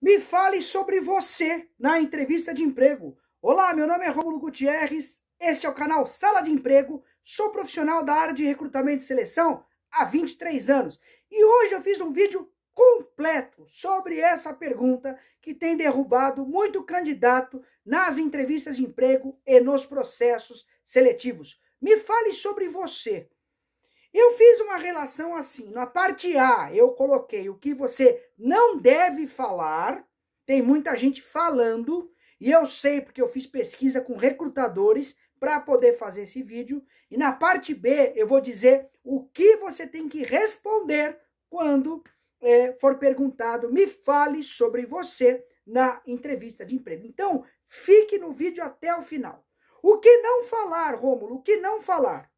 Me fale sobre você na entrevista de emprego. Olá, meu nome é Rômulo Gutierrez, este é o canal Sala de Emprego, sou profissional da área de recrutamento e seleção há 23 anos. E hoje eu fiz um vídeo completo sobre essa pergunta que tem derrubado muito candidato nas entrevistas de emprego e nos processos seletivos. Me fale sobre você. Eu fiz uma relação assim, na parte A eu coloquei o que você não deve falar, tem muita gente falando, e eu sei porque eu fiz pesquisa com recrutadores para poder fazer esse vídeo, e na parte B eu vou dizer o que você tem que responder quando for perguntado, me fale sobre você na entrevista de emprego. Então, fique no vídeo até o final. O que não falar, Rômulo, o que não falar?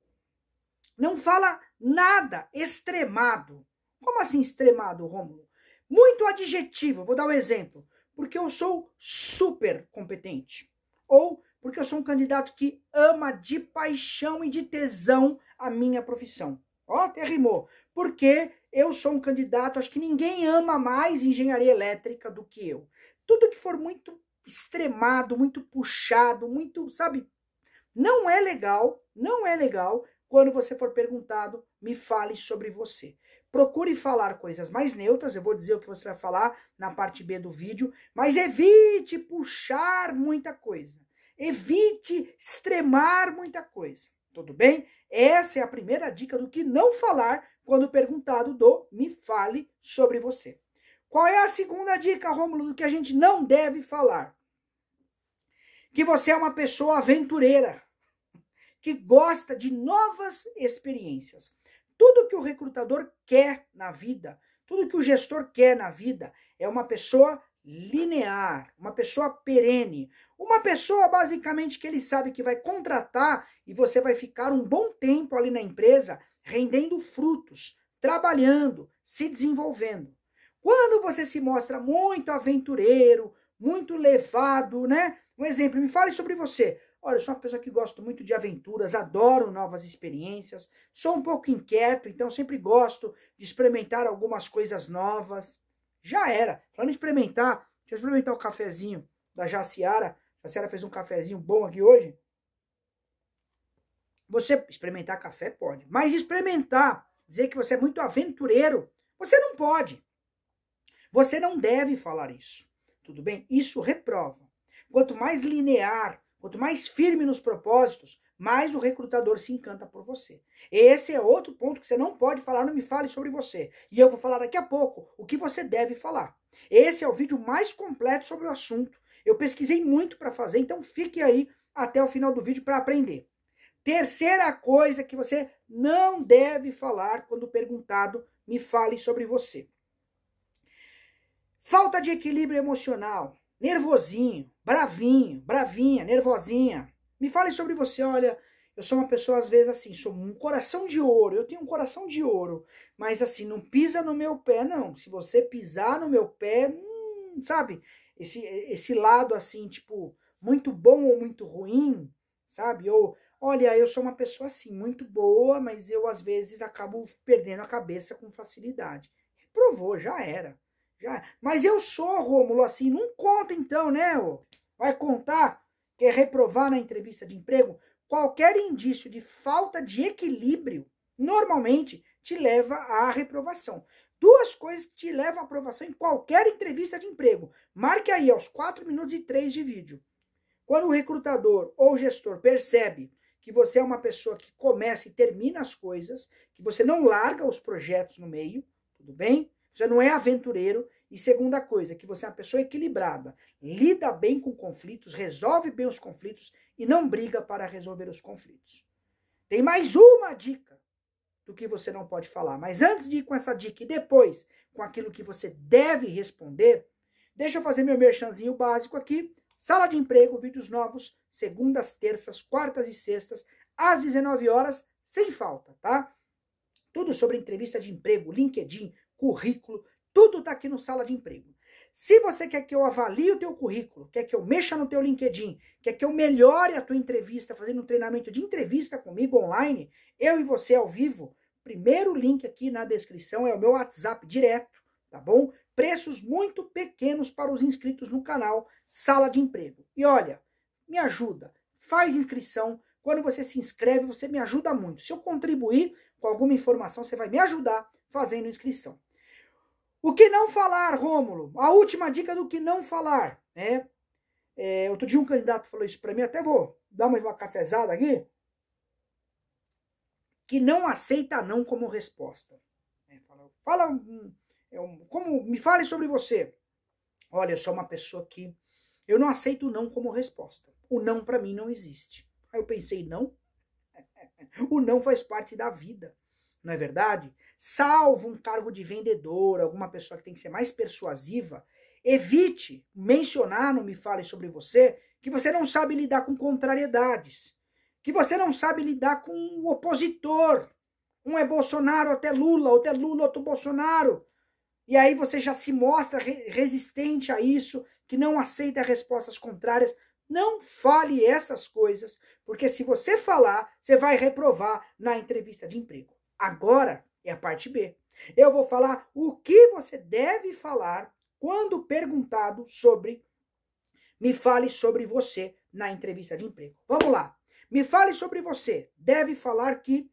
Não fala nada extremado. Como assim extremado, Rômulo? Muito adjetivo, vou dar um exemplo. Porque eu sou super competente. Ou porque eu sou um candidato que ama de paixão e de tesão a minha profissão. Ó, até rimou. Porque eu sou um candidato, acho que ninguém ama mais engenharia elétrica do que eu. Tudo que for muito extremado, muito puxado, muito, sabe? Não é legal, não é legal. Quando você for perguntado, me fale sobre você. Procure falar coisas mais neutras, eu vou dizer o que você vai falar na parte B do vídeo, mas evite puxar muita coisa. Evite extremar muita coisa, tudo bem? Essa é a primeira dica do que não falar quando perguntado do me fale sobre você. Qual é a segunda dica, Rômulo, do que a gente não deve falar? Que você é uma pessoa aventureira, que gosta de novas experiências. Tudo que o recrutador quer na vida, tudo que o gestor quer na vida, é uma pessoa linear, uma pessoa perene, uma pessoa basicamente que ele sabe que vai contratar e você vai ficar um bom tempo ali na empresa, rendendo frutos, trabalhando, se desenvolvendo. Quando você se mostra muito aventureiro, muito levado, né? Um exemplo, me fale sobre você. Olha, eu sou uma pessoa que gosto muito de aventuras, adoro novas experiências, sou um pouco inquieto, então sempre gosto de experimentar algumas coisas novas. Já era. Falando em experimentar, deixa eu experimentar o cafezinho da Jaciara. A Jaciara fez um cafezinho bom aqui hoje. Você experimentar café pode, mas experimentar, dizer que você é muito aventureiro, você não pode. Você não deve falar isso, tudo bem? Isso reprova. Quanto mais linear, quanto mais firme nos propósitos, mais o recrutador se encanta por você. Esse é outro ponto que você não pode falar, não me fale sobre você. E eu vou falar daqui a pouco o que você deve falar. Esse é o vídeo mais completo sobre o assunto. Eu pesquisei muito para fazer, então fique aí até o final do vídeo para aprender. Terceira coisa que você não deve falar quando perguntado, me fale sobre você. Falta de equilíbrio emocional. Nervosinho, bravinho, bravinha, nervosinha. Me fale sobre você, olha, eu sou uma pessoa às vezes assim, sou um coração de ouro, eu tenho um coração de ouro, mas assim, não pisa no meu pé, não. Se você pisar no meu pé, sabe, esse lado assim, tipo, muito bom ou muito ruim, sabe, ou olha, eu sou uma pessoa assim, muito boa, mas eu às vezes acabo perdendo a cabeça com facilidade. Reprovou, já era. Mas eu sou, Rômulo, assim, não conta então, né? Vai contar? Quer reprovar na entrevista de emprego? Qualquer indício de falta de equilíbrio, normalmente, te leva à reprovação. Duas coisas que te levam à aprovação em qualquer entrevista de emprego. Marque aí, aos 4 minutos e 3 de vídeo. Quando o recrutador ou gestor percebe que você é uma pessoa que começa e termina as coisas, que você não larga os projetos no meio, tudo bem? Você não é aventureiro. E segunda coisa, que você é uma pessoa equilibrada, lida bem com conflitos, resolve bem os conflitos e não briga para resolver os conflitos. Tem mais uma dica do que você não pode falar. Mas antes de ir com essa dica e depois com aquilo que você deve responder, deixa eu fazer meu merchanzinho básico aqui. Sala de Emprego, vídeos novos, segundas, terças, quartas e sextas, às 19 horas, sem falta, tá? Tudo sobre entrevista de emprego, LinkedIn, currículo, tudo está aqui no Sala de Emprego. Se você quer que eu avalie o teu currículo, quer que eu mexa no teu LinkedIn, quer que eu melhore a tua entrevista, fazendo um treinamento de entrevista comigo online, eu e você ao vivo, primeiro link aqui na descrição é o meu WhatsApp direto, tá bom? preços muito pequenos para os inscritos no canal Sala de Emprego. E olha, me ajuda, faz inscrição. Quando você se inscreve, você me ajuda muito. Se eu contribuir com alguma informação, você vai me ajudar fazendo inscrição. O que não falar, Rômulo? A última dica do que não falar, né? Outro dia um candidato falou isso para mim, até vou dar uma cafezada aqui. Que não aceita não como resposta. Me fale sobre você. Olha, eu sou uma pessoa que eu não aceito não como resposta. O não para mim não existe. Aí eu pensei, não? O não faz parte da vida, não é verdade? Salvo um cargo de vendedor, alguma pessoa que tem que ser mais persuasiva, evite mencionar no Me Fale Sobre Você que você não sabe lidar com contrariedades, que você não sabe lidar com o opositor. Um é Bolsonaro, outro é Lula, outro Bolsonaro. E aí você já se mostra resistente a isso, que não aceita respostas contrárias. Não fale essas coisas, porque se você falar, você vai reprovar na entrevista de emprego. Agora é a parte B. Eu vou falar o que você deve falar quando perguntado sobre Me Fale Sobre Você na entrevista de emprego. Vamos lá. Me fale sobre você. Deve falar que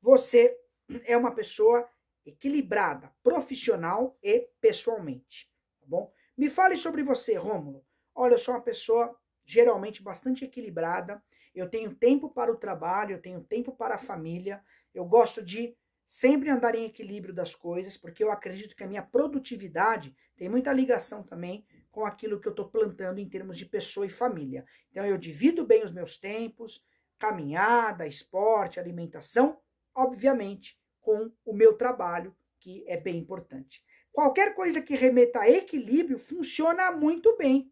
você é uma pessoa equilibrada, profissional e pessoalmente, tá bom? Me fale sobre você, Rômulo. Olha, eu sou uma pessoa geralmente bastante equilibrada, eu tenho tempo para o trabalho, eu tenho tempo para a família, eu gosto de sempre andar em equilíbrio das coisas, porque eu acredito que a minha produtividade tem muita ligação também com aquilo que eu estou plantando em termos de pessoa e família. Então eu divido bem os meus tempos, caminhada, esporte, alimentação, obviamente, com o meu trabalho, que é bem importante. Qualquer coisa que remeta a equilíbrio funciona muito bem.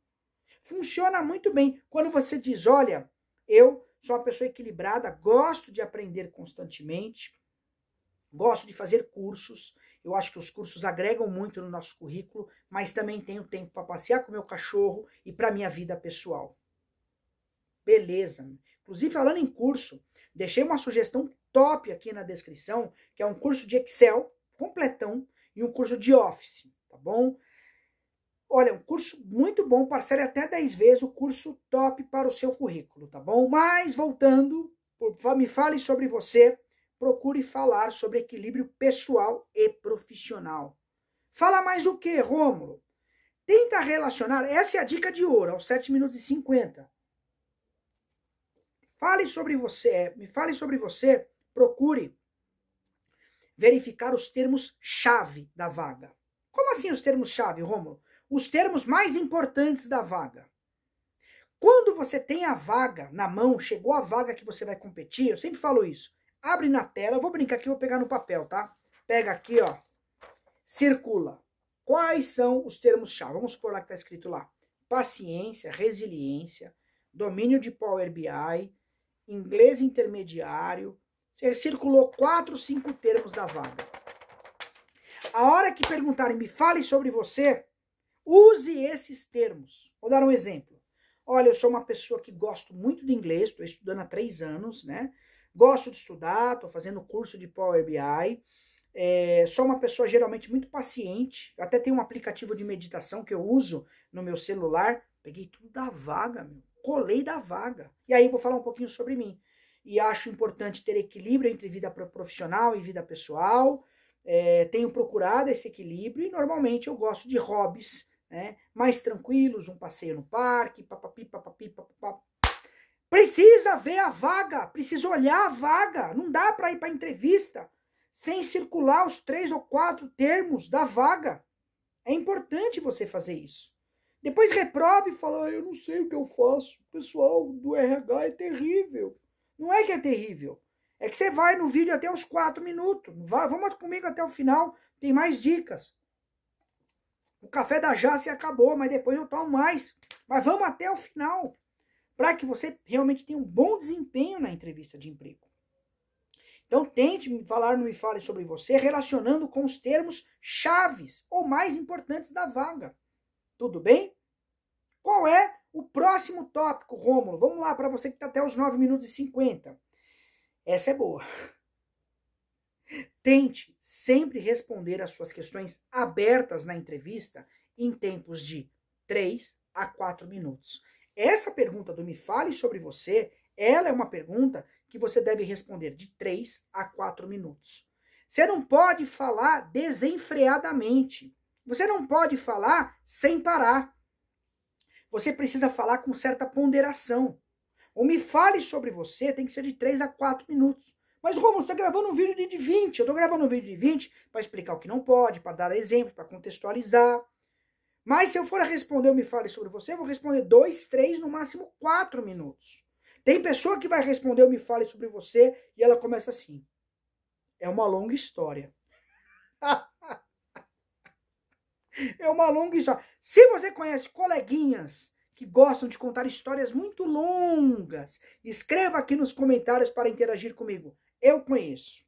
Funciona muito bem quando você diz, olha, eu sou uma pessoa equilibrada, gosto de aprender constantemente, gosto de fazer cursos, eu acho que os cursos agregam muito no nosso currículo, mas também tenho tempo para passear com o meu cachorro e para a minha vida pessoal. Beleza. Inclusive, falando em curso, deixei uma sugestão top aqui na descrição, que é um curso de Excel completão e um curso de Office, tá bom? Olha, um curso muito bom, parcele até 10 vezes, o curso top para o seu currículo, tá bom? Mas, voltando, Me Fale Sobre Você, procure falar sobre equilíbrio pessoal e profissional. Fala mais o quê, Rômulo? Tenta relacionar, essa é a dica de ouro, aos 7 minutos e 50. Fale sobre você, me fale sobre você, procure verificar os termos-chave da vaga. Como assim os termos-chave, Rômulo? Os termos mais importantes da vaga. Quando você tem a vaga na mão, chegou a vaga que você vai competir, eu sempre falo isso, abre na tela, eu vou brincar aqui, vou pegar no papel, tá? Pega aqui, ó, circula. Quais são os termos-chave? Vamos supor lá que está escrito lá. Paciência, resiliência, domínio de Power BI, inglês intermediário. Você circulou 4 ou 5 termos da vaga. A hora que perguntarem, me fale sobre você, use esses termos. Vou dar um exemplo. Olha, eu sou uma pessoa que gosto muito de inglês, estou estudando há 3 anos, né? Gosto de estudar, estou fazendo curso de Power BI. Sou uma pessoa geralmente muito paciente. Eu até tenho um aplicativo de meditação que eu uso no meu celular. Peguei tudo da vaga, meu. Colei da vaga. E aí vou falar um pouquinho sobre mim. E acho importante ter equilíbrio entre vida profissional e vida pessoal. Tenho procurado esse equilíbrio e normalmente eu gosto de hobbies, né, mais tranquilos, um passeio no parque, papapi, papapi, papapá. Precisa ver a vaga, precisa olhar a vaga. Não dá para ir para entrevista sem circular os 3 ou 4 termos da vaga. É importante você fazer isso. Depois reprove e fala, eu não sei o que eu faço. O pessoal do RH é terrível. Não é que é terrível. É que você vai no vídeo até os 4 minutos. Vamos comigo até o final, tem mais dicas. O café da Jaciara acabou, mas depois eu tomo mais. Mas vamos até o final, para que você realmente tenha um bom desempenho na entrevista de emprego. Então tente falar no Me Fale Sobre Você, relacionando com os termos chaves ou mais importantes da vaga. Tudo bem? Qual é o próximo tópico, Rômulo? Vamos lá, para você que está até os 9 minutos e 50. Essa é boa. Tente sempre responder as suas questões abertas na entrevista em tempos de 3 a 4 minutos. Essa pergunta do Me Fale Sobre Você, ela é uma pergunta que você deve responder de 3 a 4 minutos. Você não pode falar desenfreadamente. Você não pode falar sem parar. Você precisa falar com certa ponderação. O Me Fale Sobre Você tem que ser de 3 a 4 minutos. Mas, Rômulo, você está gravando um vídeo de 20. Eu estou gravando um vídeo de 20 para explicar o que não pode, para dar exemplo, para contextualizar. Mas se eu for responder o Me Fale Sobre Você, eu vou responder 2, 3, no máximo 4 minutos. Tem pessoa que vai responder o Me Fale Sobre Você e ela começa assim. É uma longa história. É uma longa história. Se você conhece coleguinhas que gostam de contar histórias muito longas, escreva aqui nos comentários para interagir comigo. Eu conheço.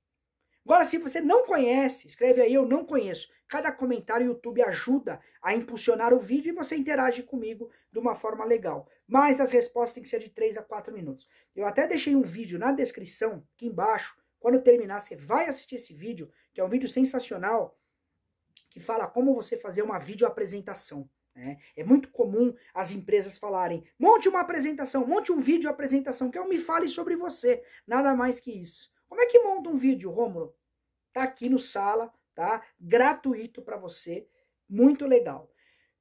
Agora, se você não conhece, escreve aí, eu não conheço. Cada comentário do YouTube ajuda a impulsionar o vídeo e você interage comigo de uma forma legal. Mas as respostas têm que ser de 3 a 4 minutos. Eu até deixei um vídeo na descrição, aqui embaixo. Quando terminar, você vai assistir esse vídeo, que é um vídeo sensacional, que fala como você fazer uma videoapresentação. Né? É muito comum as empresas falarem, monte uma apresentação, monte um vídeo apresentação, que é o Me Fale Sobre Você. Nada mais que isso. Como é que monta um vídeo, Rômulo? Tá aqui no Sala, tá? Gratuito para você, muito legal.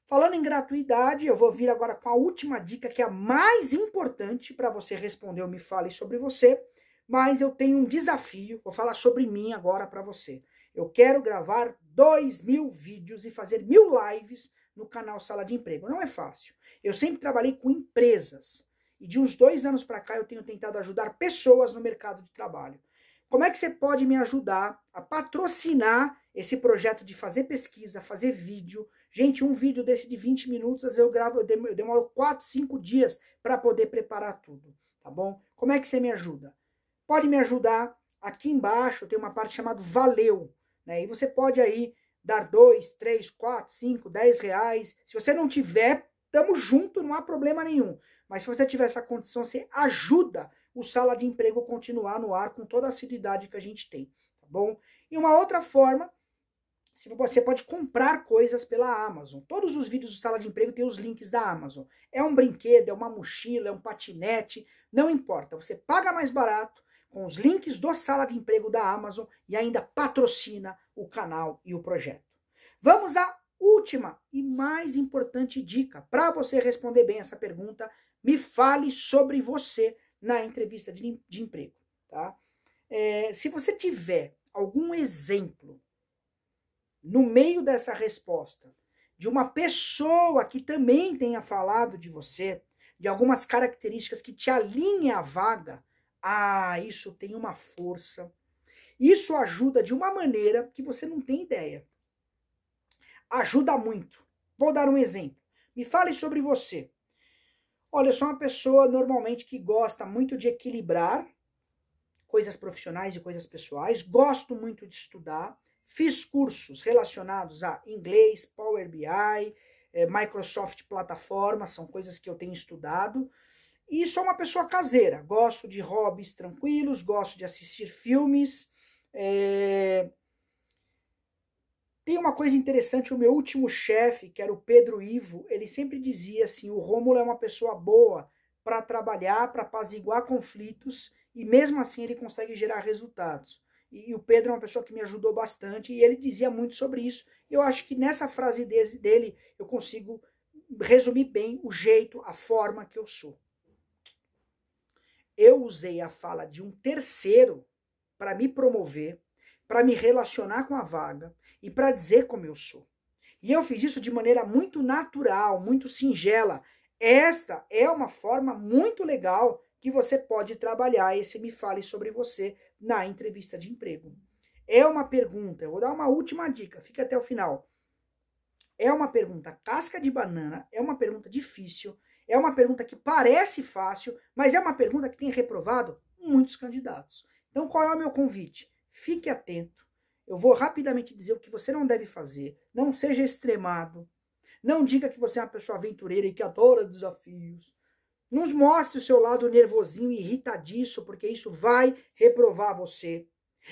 Falando em gratuidade, eu vou vir agora com a última dica, que é a mais importante para você responder o Me Fale Sobre Você, mas eu tenho um desafio, vou falar sobre mim agora para você. Eu quero gravar 2.000 vídeos e fazer 1.000 lives no canal Sala de Emprego. Não é fácil. Eu sempre trabalhei com empresas e de uns 2 anos para cá eu tenho tentado ajudar pessoas no mercado de trabalho. Como é que você pode me ajudar a patrocinar esse projeto de fazer pesquisa, fazer vídeo? Gente, um vídeo desse de 20 minutos eu demoro 4, 5 dias para poder preparar tudo, tá bom? Como é que você me ajuda? Pode me ajudar, aqui embaixo tem uma parte chamada Valeu, né? E você pode aí dar 2, 3, 4, 5, 10 reais. Se você não tiver, tamo junto, não há problema nenhum. Mas se você tiver essa condição, você ajuda o Sala de Emprego continuar no ar com toda a assiduidade que a gente tem, tá bom? E uma outra forma, você pode comprar coisas pela Amazon. Todos os vídeos do Sala de Emprego têm os links da Amazon. É um brinquedo, é uma mochila, é um patinete, não importa. Você paga mais barato, com os links do Sala de Emprego da Amazon e ainda patrocina o canal e o projeto. Vamos à última e mais importante dica para você responder bem essa pergunta. Me fale sobre você na entrevista de emprego. Tá? Se você tiver algum exemplo no meio dessa resposta de uma pessoa que também tenha falado de você, de algumas características que te alinhem à vaga, ah, isso tem uma força. Isso ajuda de uma maneira que você não tem ideia. Ajuda muito. Vou dar um exemplo. Me fale sobre você. Olha, eu sou uma pessoa normalmente que gosta muito de equilibrar coisas profissionais e coisas pessoais. Gosto muito de estudar. Fiz cursos relacionados a inglês, Power BI, Microsoft Plataforma, são coisas que eu tenho estudado. E sou uma pessoa caseira, gosto de hobbies tranquilos, gosto de assistir filmes. Tem uma coisa interessante, o meu último chefe, que era o Pedro Ivo, ele sempre dizia assim, o Rômulo é uma pessoa boa para trabalhar, para apaziguar conflitos, e mesmo assim ele consegue gerar resultados. E o Pedro é uma pessoa que me ajudou bastante, e ele dizia muito sobre isso. Eu acho que nessa frase dele eu consigo resumir bem o jeito, a forma que eu sou. Eu usei a fala de um terceiro para me promover, para me relacionar com a vaga e para dizer como eu sou. E eu fiz isso de maneira muito natural, muito singela. Esta é uma forma muito legal que você pode trabalhar esse Me Fale Sobre Você na entrevista de emprego. É uma pergunta, eu vou dar uma última dica, fica até o final. É uma pergunta casca de banana, é uma pergunta difícil. É uma pergunta que parece fácil, mas é uma pergunta que tem reprovado muitos candidatos. Então, qual é o meu convite? Fique atento. Eu vou rapidamente dizer o que você não deve fazer. Não seja extremado. Não diga que você é uma pessoa aventureira e que adora desafios. Não mostre o seu lado nervosinho e irritadiço, porque isso vai reprovar você.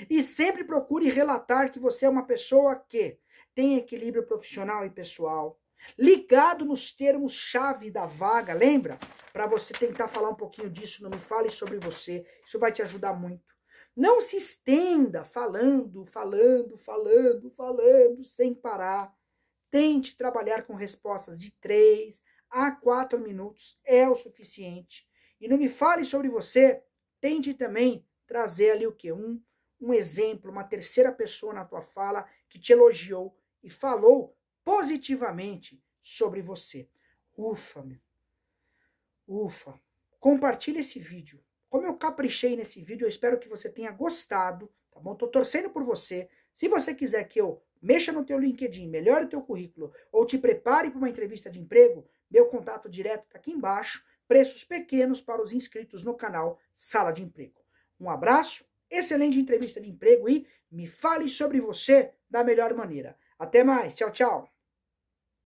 E sempre procure relatar que você é uma pessoa que tem equilíbrio profissional e pessoal, ligado nos termos-chave da vaga, lembra? Para você tentar falar um pouquinho disso, não me fale sobre você, isso vai te ajudar muito. Não se estenda falando sem parar. Tente trabalhar com respostas de 3 a 4 minutos, é o suficiente. E não me fale sobre você, tente também trazer ali o quê? Um exemplo, uma terceira pessoa na tua fala que te elogiou e falou positivamente sobre você. Ufa, meu. Ufa. Compartilha esse vídeo. Como eu caprichei nesse vídeo, eu espero que você tenha gostado, tá bom? Tô torcendo por você. Se você quiser que eu mexa no teu LinkedIn, melhore o teu currículo ou te prepare para uma entrevista de emprego, meu contato direto tá aqui embaixo, preços pequenos para os inscritos no canal Sala de Emprego. Um abraço, excelente entrevista de emprego e me fale sobre você da melhor maneira. Até mais, tchau, tchau.